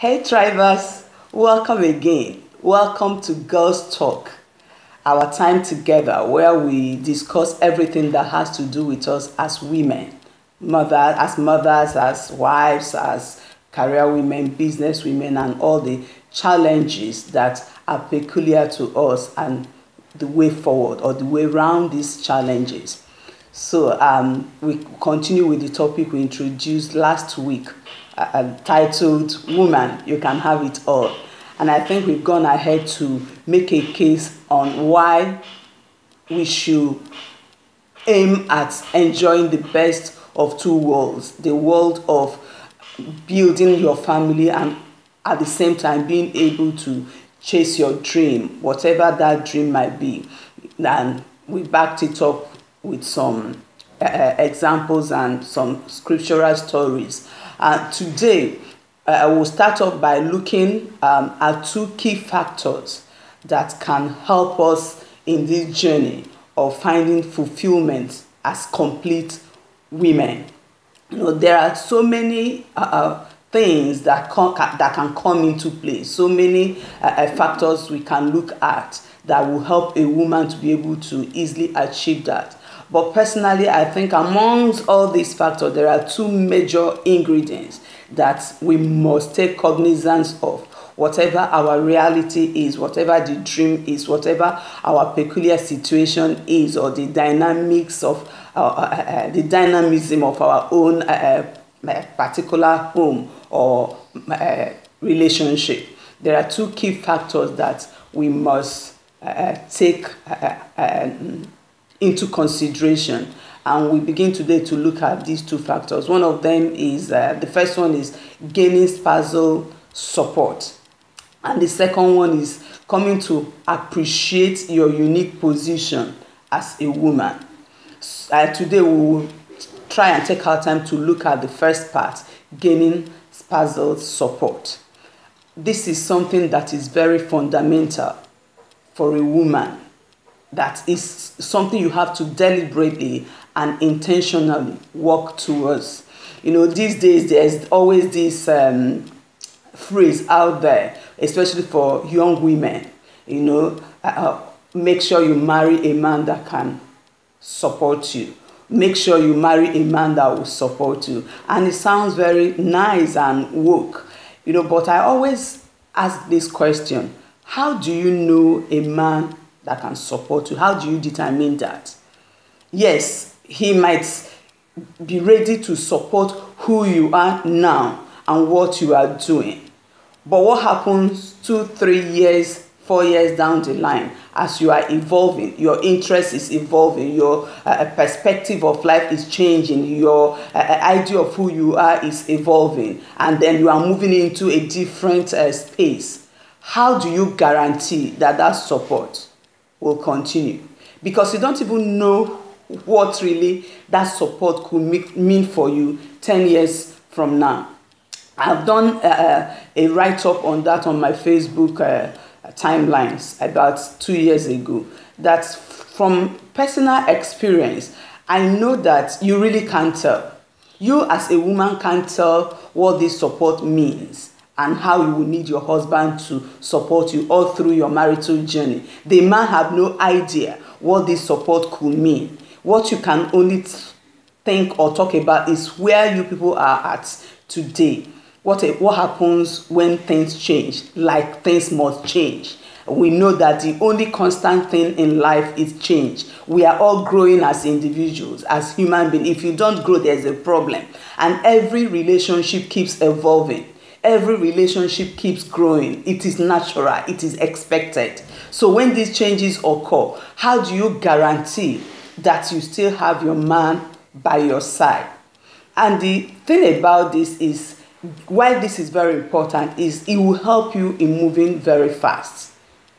Hey Thrivers, welcome again. Welcome to Girls Talk, our time together where we discuss everything that has to do with us as women, mothers, as wives, as career women, business women, and all the challenges that are peculiar to us and the way forward or the way around these challenges. So we continue with the topic we introduced last week, titled Woman, You Can Have It All. And I think we've gone ahead to make a case on why we should aim at enjoying the best of two worlds, the world of building your family and at the same time being able to chase your dream, whatever that dream might be. And we backed it up with some examples and some scriptural stories. Today, we'll start off by looking at two key factors that can help us in this journey of finding fulfillment as complete women. You know, there are so many things that can come into play, so many factors we can look at that will help a woman to be able to easily achieve that. But personally, I think amongst all these factors, there are two major ingredients that we must take cognizance of. Whatever our reality is, whatever the dream is, whatever our peculiar situation is, or the dynamics of the dynamism of our own particular home or relationship, there are two key factors that we must take into consideration, and we begin today to look at these two factors. One of them is, the first one is gaining spousal support, and the second one is coming to appreciate your unique position as a woman. Today we will try and take our time to look at the first part, gaining spousal support. This is something that is very fundamental for a woman. That is something you have to deliberately and intentionally work towards. You know, these days there's always this phrase out there, especially for young women, you know, make sure you marry a man that can support you. Make sure you marry a man that will support you. And it sounds very nice and woke, you know, but I always ask this question: how do you know a man that can support you? How do you determine that? Yes, he might be ready to support who you are now and what you are doing. But what happens 2, 3 years, 4 years down the line as you are evolving, your interest is evolving, your perspective of life is changing, your idea of who you are is evolving, and then you are moving into a different space? How do you guarantee that that support will continue? Because you don't even know what really that support could mean for you 10 years from now. I've done a write-up on that on my Facebook timelines about 2 years ago. That's from personal experience. I know that you really can't tell. You as a woman can't tell what this support means and how you will need your husband to support you all through your marital journey. The man have no idea what this support could mean. What you can only think or talk about is where you people are at today. What happens when things change? Like, things must change. We know that the only constant thing in life is change. We are all growing as individuals, as human beings. If you don't grow, there's a problem. And every relationship keeps evolving. Every relationship keeps growing. It is natural. It is expected. So when these changes occur, how do you guarantee that you still have your man by your side? And the thing about this is, why this is very important is it will help you in moving very fast.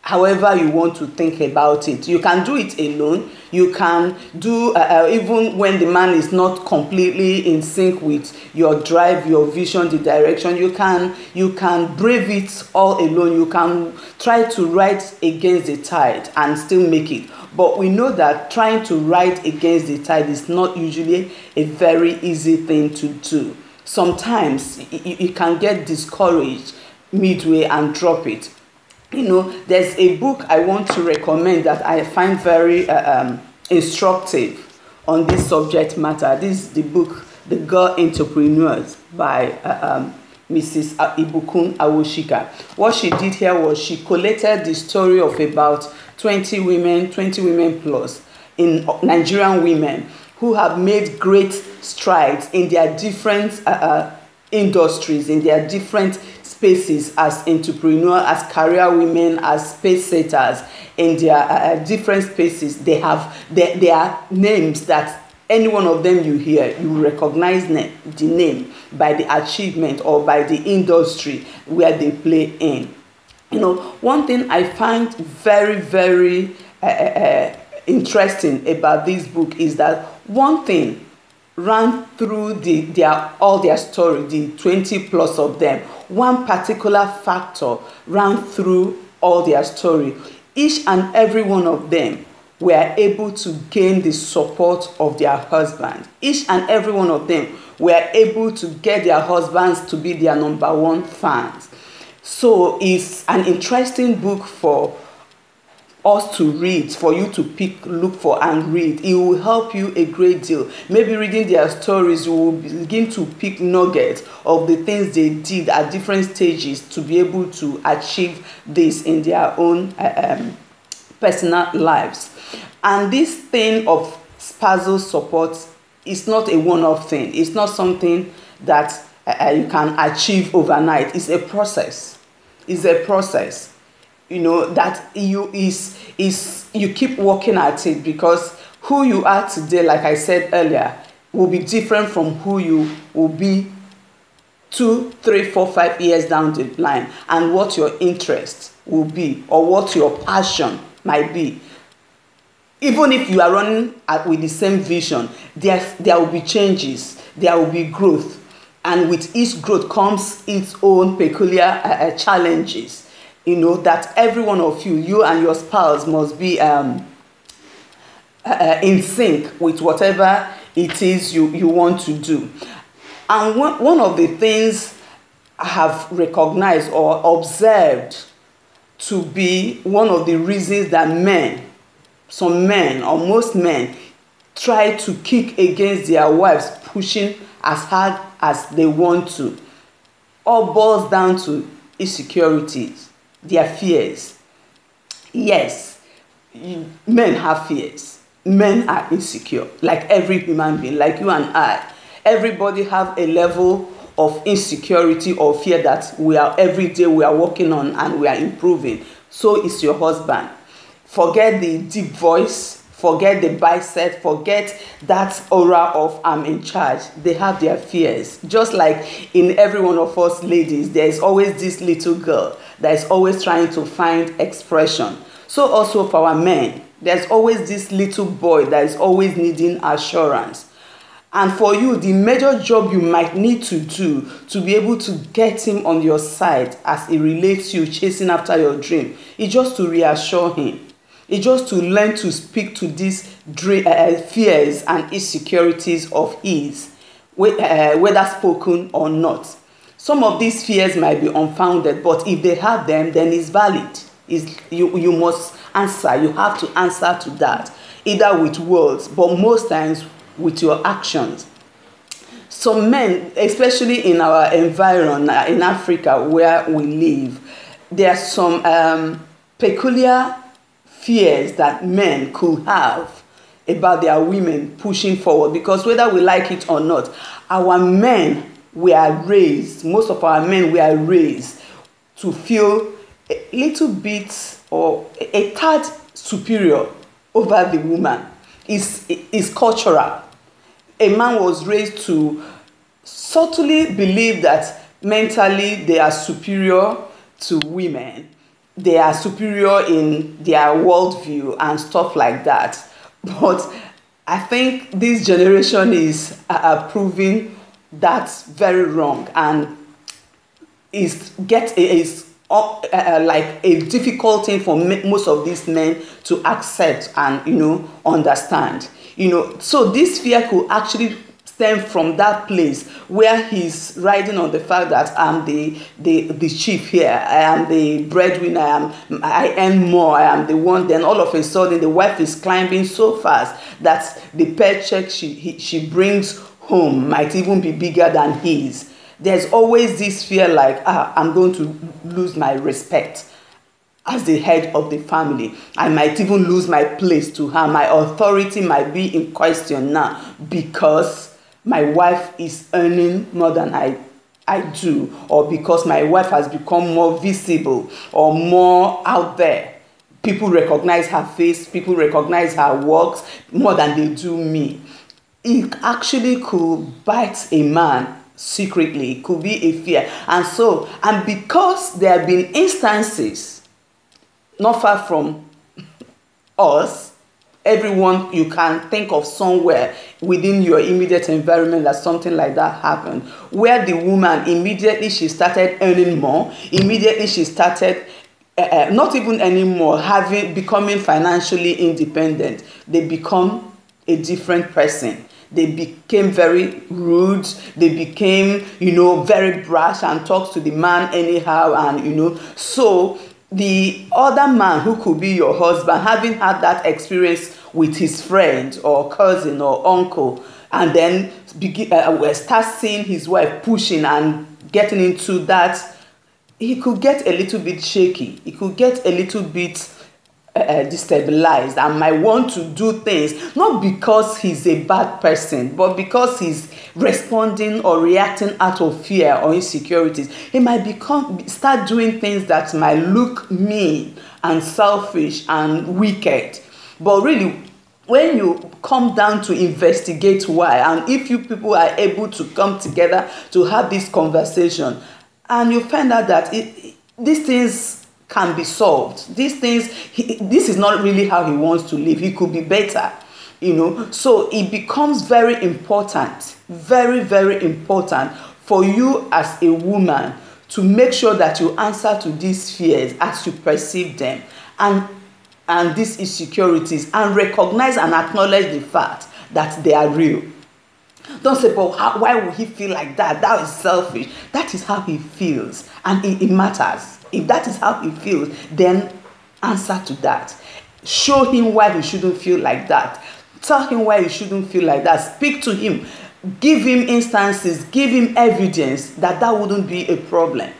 However you want to think about it, you can do it alone. You can do even when the man is not completely in sync with your drive, your vision, the direction. You can brave it all alone. You can try to ride against the tide and still make it. But we know that trying to ride against the tide is not usually a very easy thing to do. Sometimes you can get discouraged midway and drop it. You know, there's a book I want to recommend that I find very instructive on this subject matter. This is the book, The Girl Entrepreneurs by Mrs. Ibukun Awushika. What she did here was she collated the story of about 20 women plus, in Nigerian women who have made great strides in their different industries, in their different spaces, as entrepreneurs, as career women, as space setters. In their different spaces, they have their names that any one of them you hear, you recognize the name by the achievement or by the industry where they play in. You know, one thing I find very, very interesting about this book is that one thing ran through all their story, the 20 plus of them. One particular factor ran through all their story. Each and every one of them were able to gain the support of their husband. Each and every one of them were able to get their husbands to be their #1 fans. So it's an interesting book for us to read, for you to look for and read. It will help you a great deal. Maybe reading their stories, you will begin to pick nuggets of the things they did at different stages to be able to achieve this in their own personal lives. And this thing of spousal support is not a one-off thing. It's not something that you can achieve overnight. It's a process. It's a process. You know, that you keep working at it, because who you are today, like I said earlier, will be different from who you will be 2, 3, 4, 5 years down the line, and what your interest will be or what your passion might be. Even if you are running with the same vision, there will be changes, there will be growth, and with each growth comes its own peculiar challenges. You know, that every one of you, you and your spouse, must be in sync with whatever it is you want to do. And one of the things I have recognized or observed to be one of the reasons that some men or most men try to kick against their wives, pushing as hard as they want to, all boils down to insecurities. Their fears. Yes, men have fears. Men are insecure, like every human being, like you and I. Everybody have a level of insecurity or fear that every day we are working on and we are improving. So is your husband. Forget the deep voice, forget the bicep, forget that aura of "I'm in charge." They have their fears. Just like in every one of us ladies, there is always this little girl that is always trying to find expression. So also for our men, there's always this little boy that is always needing assurance. And for you, the major job you might need to do to be able to get him on your side as he relates to you chasing after your dream, is just to reassure him. It's just to learn to speak to these fears and insecurities of his, whether spoken or not. Some of these fears might be unfounded, but if they have them, then it's valid. You must answer. You have to answer to that, either with words, but most times with your actions. Some men, especially in our environment, in Africa where we live, there are some peculiar fears that men could have about their women pushing forward, because whether we like it or not, our men, we are raised, most of our men, we are raised to feel a little bit or a tad superior over the woman. It's cultural. A man was raised to subtly believe that mentally they are superior to women. They are superior in their worldview and stuff like that. But I think this generation is proving that's very wrong, and is like a difficult thing for most of these men to accept and understand. So this fear could actually stem from that place where he's riding on the fact that I'm the chief here, I am the breadwinner, I earn more, I am the one. Then all of a sudden the wife is climbing so fast that the paycheck she brings home might even be bigger than his. There's always this fear like, I'm going to lose my respect as the head of the family. I might even lose my place to her. My authority might be in question now because my wife is earning more than I do, or because my wife has become more visible or more out there. People recognize her face, people recognize her works more than they do me. It actually could bite a man secretly. It could be a fear. And because there have been instances not far from us, everyone you can think of somewhere within your immediate environment that something like that happened, where the woman immediately she started earning more, immediately she started not even anymore becoming financially independent. They become a different person. They became very rude. They became, very brash and talks to the man anyhow, and so. The other man who could be your husband, having had that experience with his friend or cousin or uncle, and then start seeing his wife pushing and getting into that, he could get a little bit shaky. He could get a little bit destabilized and might want to do things, not because he's a bad person, but because he's responding or reacting out of fear or insecurities. He might start doing things that might look mean and selfish and wicked. But really, when you come down to investigate why, and if you people are able to come together to have this conversation, and you find out that these things can be solved. These things, this is not really how he wants to live. He could be better, So it becomes very, very important for you as a woman to make sure that you answer to these fears as you perceive them and these insecurities, and recognize and acknowledge the fact that they are real. Don't say, but why would he feel like that? That is selfish. That is how he feels, and it matters. If that is how he feels, then answer to that. Show him why he shouldn't feel like that. Tell him why he shouldn't feel like that. Speak to him. Give him instances. Give him evidence that wouldn't be a problem.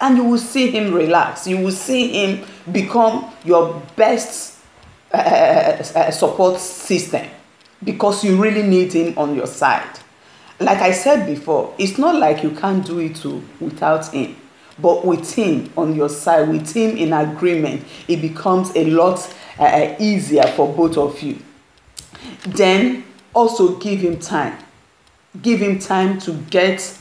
And you will see him relax. You will see him become your best support system, because you really need him on your side. Like I said before, it's not like you can't do it without him. But with him on your side, with him in agreement, it becomes a lot easier for both of you. Then also give him time. Give him time to get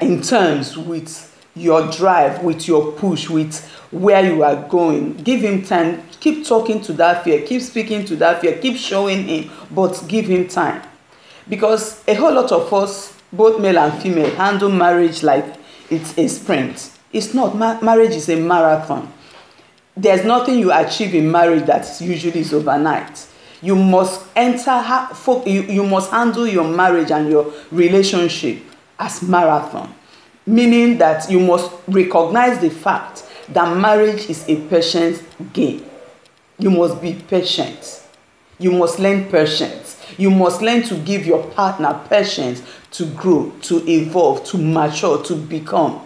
in terms with your drive, with your push, with where you are going. Give him time. Keep talking to that fear. Keep speaking to that fear. Keep showing him, but give him time. Because a whole lot of us, both male and female, handle marriage like it's a sprint. It's not. Marriage is a marathon. There's nothing you achieve in marriage that usually is overnight. You must you must handle your marriage and your relationship as marathon, meaning that you must recognize the fact that marriage is a patience game. You must be patient. You must learn patience. You must learn to give your partner patience to grow, to evolve, to mature, to become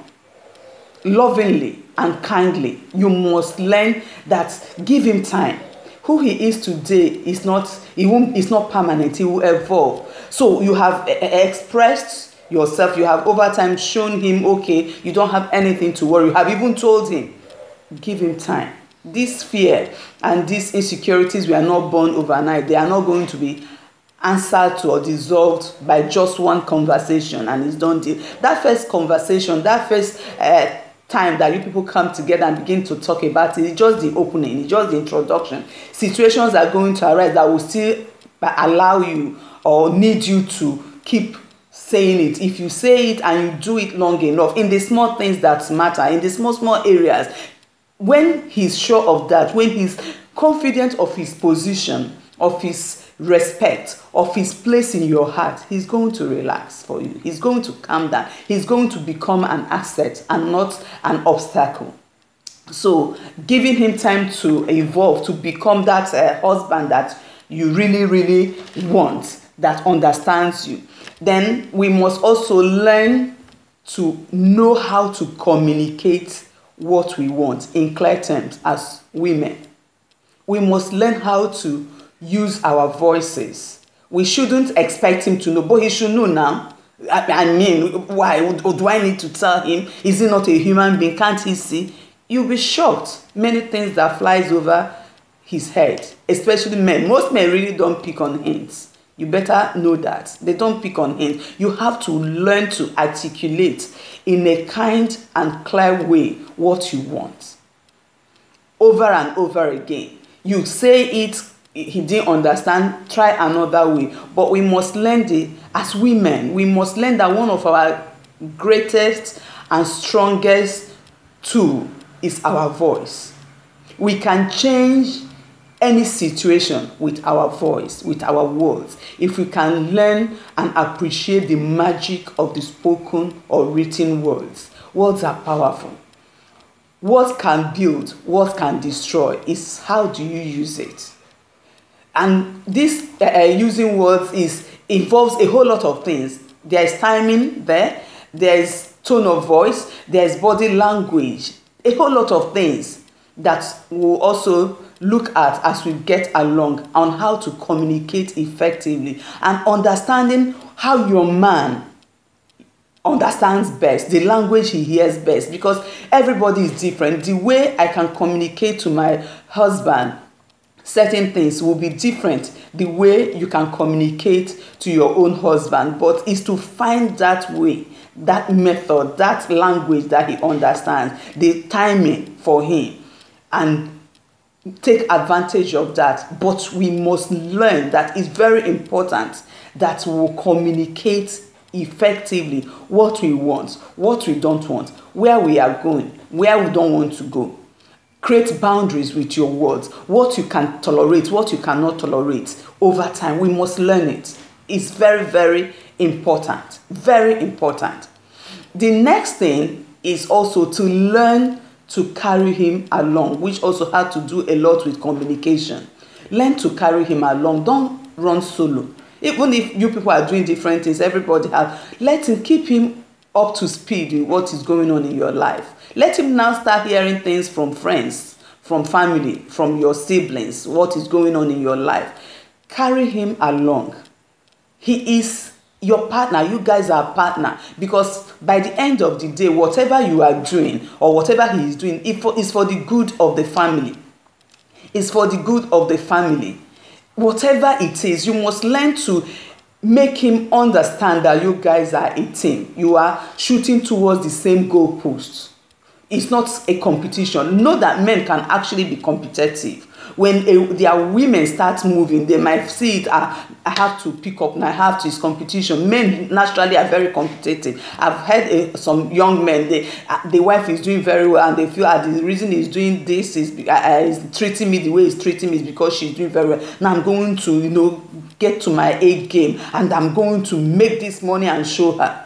lovingly and kindly. You must learn that. Give him time. Who he is today is not, it's not permanent. He will evolve. So you have expressed yourself. You have over time shown him, okay, you don't have anything to worry. You have even told him, give him time. This fear and these insecurities, we are not born overnight. They are not going to be answered to or dissolved by just one conversation and it's done deal. That first conversation, that first time that you people come together and begin to talk about it, it's just the opening, it's just the introduction. Situations are going to arise that will still allow you or need you to keep saying it. If you say it and you do it long enough, in the small things that matter, in the small areas, when he's sure of that, when he's confident of his position, of his respect of his place in your heart, he's going to relax for you. He's going to calm down. He's going to become an asset and not an obstacle. So giving him time to evolve, to become that husband that you really, really want, that understands you. Then we must also learn to know how to communicate what we want in clear terms as women. We must learn how to use our voices. We shouldn't expect him to know, but he should know now. I mean, why do I need to tell him? Is he not a human being? Can't he see? You'll be shocked. Many things that flies over his head, especially men. Most men really don't pick on hints. You better know that. They don't pick on hints. You have to learn to articulate in a kind and clear way what you want. Over and over again. You say it, he didn't understand, try another way. But we must learn it as women. We must learn that one of our greatest and strongest tools is our voice. We can change any situation with our voice, with our words, if we can learn and appreciate the magic of the spoken or written words. Words are powerful. What can build, what can destroy is how do you use it. And this using words involves a whole lot of things. There is timing there, there is tone of voice, there is body language, a whole lot of things that we'll also look at as we get along on how to communicate effectively and understanding how your man understands best, the language he hears best, because everybody is different. The way I can communicate to my husband certain things will be different the way you can communicate to your own husband, but it's to find that way, that method, that language that he understands, the timing for him, and take advantage of that. But we must learn that it's very important that we will communicate effectively what we want, what we don't want, where we are going, where we don't want to go. Create boundaries with your words, what you can tolerate, what you cannot tolerate. Over time, we must learn it. It's very, very important. Very important. The next thing is also to learn to carry him along, which also had to do a lot with communication. Learn to carry him along. Don't run solo. Even if you people are doing different things, everybody has, let him, keep him up to speed with what is going on in your life. Let him now start hearing things from friends, from family, from your siblings, what is going on in your life. Carry him along. He is your partner. You guys are a partner, because by the end of the day, whatever you are doing or whatever he is doing, it's for the good of the family. It's for the good of the family. Whatever it is, you must learn to make him understand that you guys are a team. You are shooting towards the same goalpost. It's not a competition. Know that men can actually be competitive. When their women start moving, they might see it, I have to pick up and I have to, it's competition. Men naturally are very competitive. I've heard some young men, the wife is doing very well and they feel the reason he's doing this is treating me the way he's treating me is because she's doing very well. Now I'm going to, you know, get to my A game and I'm going to make this money and show her.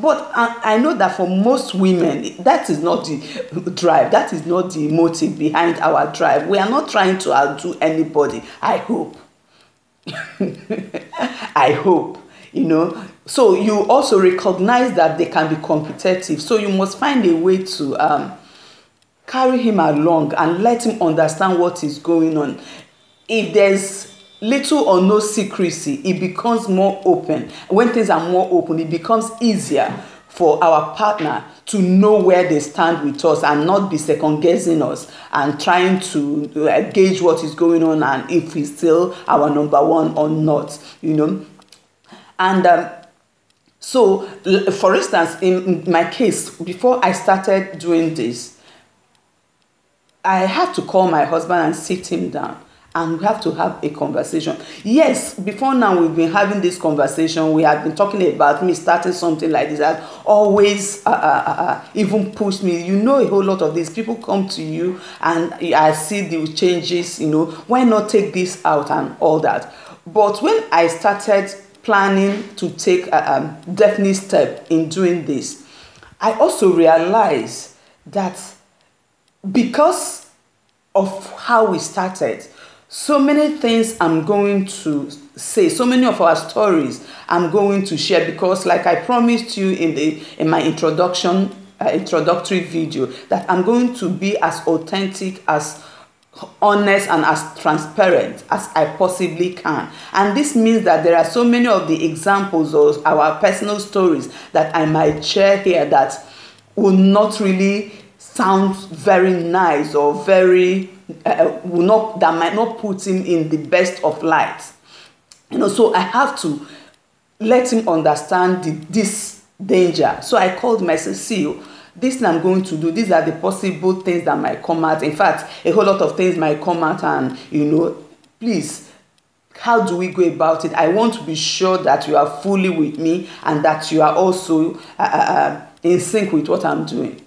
But I know that for most women, that is not the drive. That is not the motive behind our drive. We are not trying to outdo anybody. I hope. I hope, you know. So you also recognize that they can be competitive. So you must find a way to carry him along and let him understand what is going on. If there's little or no secrecy, it becomes more open. When things are more open, it becomes easier for our partner to know where they stand with us and not be second-guessing us and trying to gauge what is going on and if he's still our number one or not, you know. And so, for instance, in my case, before I started doing this, I had to call my husband and sit him down. And we have to have a conversation. Yes, before now we've been having this conversation. We have been talking about me starting something like this. That always even pushed me. You know, a whole lot of these people come to you and I see the changes, you know. Why not take this out and all that? But when I started planning to take a definite step in doing this, I also realized that because of how we started, so many things I'm going to say, so many of our stories I'm going to share, because like I promised you in my introductory video, that I'm going to be as authentic, as honest and as transparent as I possibly can. And this means that there are so many of the examples of our personal stories that I might share here that will not really sound very nice or very that might not put him in the best of light, you know. So I have to let him understand this danger. So I called myself, see, this I'm going to do, these are the possible things that might come out. In fact, a whole lot of things might come out, and you know, please, how do we go about it? I want to be sure that you are fully with me and that you are also in sync with what I'm doing.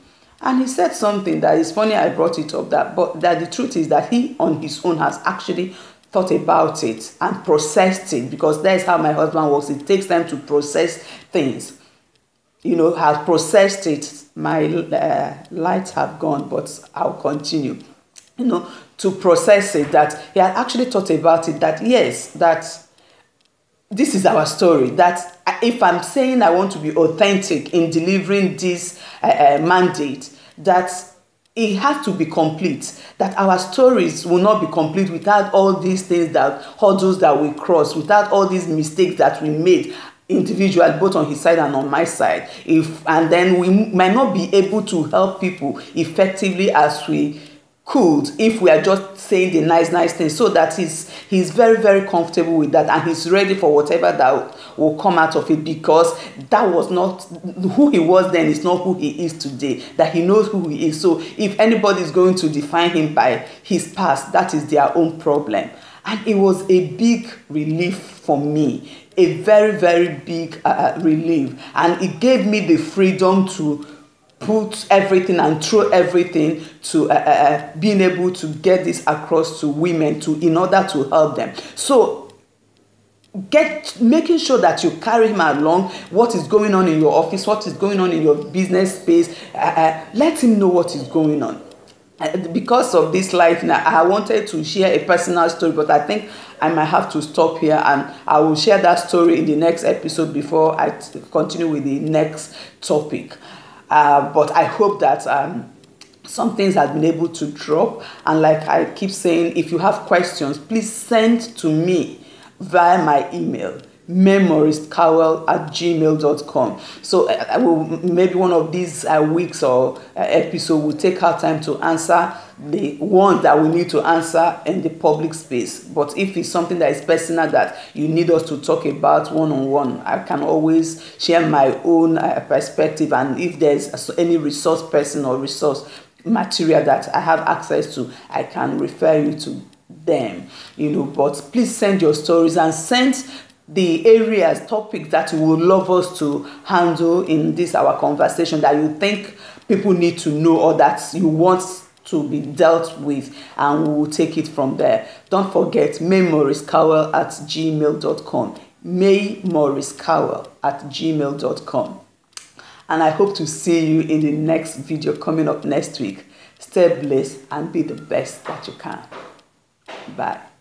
And he said something that is funny, I brought it up, but the truth is that he on his own has actually thought about it and processed it, because that's how my husband works. It takes time to process things. You know, has processed it. My lights have gone, but I'll continue. You know, to process it, that he had actually thought about it, that yes, that this is our story, that if I'm saying I want to be authentic in delivering this mandate, that it has to be complete, that our stories will not be complete without all these things, that hurdles that we cross, without all these mistakes that we made, individual, both on his side and on my side. And then we might not be able to help people effectively as we could if we are just saying the nice things. So that he's very, very comfortable with that, and he's ready for whatever that will come out of it, because that was not who he was then, is not who he is today, that he knows who he is. So if anybody is going to define him by his past, that is their own problem. And it was a big relief for me, a very, very big relief. And it gave me the freedom to put everything and throw everything to being able to get this across to women in order to help them. So making sure that you carry him along, what is going on in your office, what is going on in your business space, let him know what is going on. Because of this life now, I wanted to share a personal story, but I think I might have to stop here, and I will share that story in the next episode before I continue with the next topic. But I hope that some things have been able to drop. And like I keep saying, if you have questions, please send to me via my email, maymorris@gmail.com. So I will, maybe one of these weeks or episode, will take our time to answer the one that we need to answer in the public space. But if it's something that is personal that you need us to talk about one-on-one, I can always share my own perspective, and if there's any resource person or resource material that I have access to, I can refer you to them, you know. But please send your stories, and send the areas, topics that you would love us to handle in this our conversation, that you think people need to know or that you want to be dealt with, and we will take it from there. Don't forget, maymorris@gmail.com, maymorris@gmail.com. And I hope to see you in the next video coming up next week. Stay blessed and be the best that you can. Bye.